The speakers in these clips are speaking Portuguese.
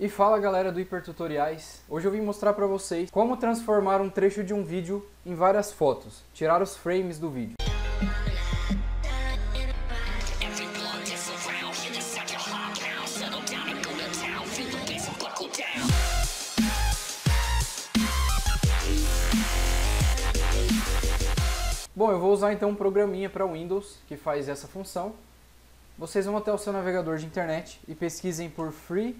E fala galera do Hipertutoriais, hoje eu vim mostrar para vocês como transformar um trecho de um vídeo em várias fotos, tirar os frames do vídeo. Bom, eu vou usar então um programinha para Windows que faz essa função. Vocês vão até o seu navegador de internet e pesquisem por Free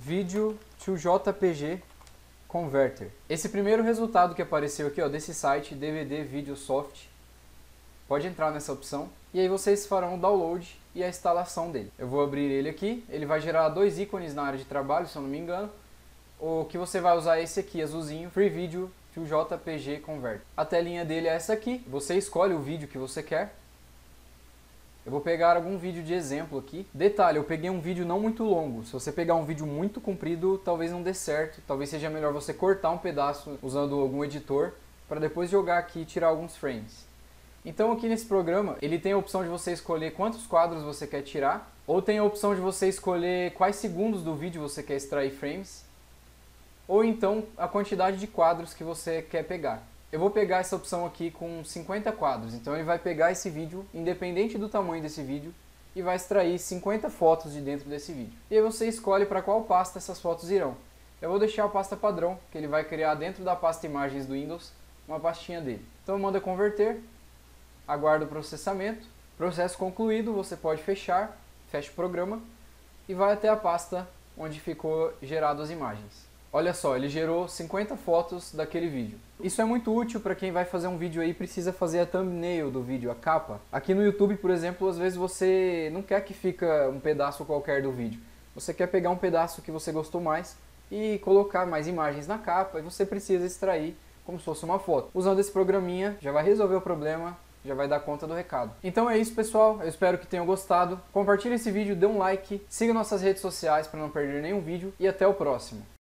Video to JPG Converter. Esse primeiro resultado que apareceu aqui, ó, desse site, DVD VideoSoft, pode entrar nessa opção. E aí vocês farão o download e a instalação dele. Eu vou abrir ele aqui, ele vai gerar dois ícones na área de trabalho, se eu não me engano. O que você vai usar é esse aqui, azulzinho, Free Video to JPG Converter. A telinha dele é essa aqui, você escolhe o vídeo que você quer. Eu vou pegar algum vídeo de exemplo aqui. Detalhe, eu peguei um vídeo não muito longo. Se você pegar um vídeo muito comprido, talvez não dê certo. Talvez seja melhor você cortar um pedaço usando algum editor para depois jogar aqui e tirar alguns frames. Então aqui nesse programa, ele tem a opção de você escolher quantos quadros você quer tirar, ou tem a opção de você escolher quais segundos do vídeo você quer extrair frames, ou então a quantidade de quadros que você quer pegar. Eu vou pegar essa opção aqui com 50 quadros, então ele vai pegar esse vídeo, independente do tamanho desse vídeo, e vai extrair 50 fotos de dentro desse vídeo. E aí você escolhe para qual pasta essas fotos irão. Eu vou deixar a pasta padrão, que ele vai criar dentro da pasta imagens do Windows, uma pastinha dele. Então manda converter, aguarda o processamento, processo concluído, você pode fechar, fecha o programa, e vai até a pasta onde ficou gerado as imagens. Olha só, ele gerou 50 fotos daquele vídeo. Isso é muito útil para quem vai fazer um vídeo aí e precisa fazer a thumbnail do vídeo, a capa. Aqui no YouTube, por exemplo, às vezes você não quer que fica um pedaço qualquer do vídeo. Você quer pegar um pedaço que você gostou mais e colocar mais imagens na capa e você precisa extrair como se fosse uma foto. Usando esse programinha, já vai resolver o problema, já vai dar conta do recado. Então é isso, pessoal. Eu espero que tenham gostado. Compartilhe esse vídeo, dê um like, siga nossas redes sociais para não perder nenhum vídeo e até o próximo.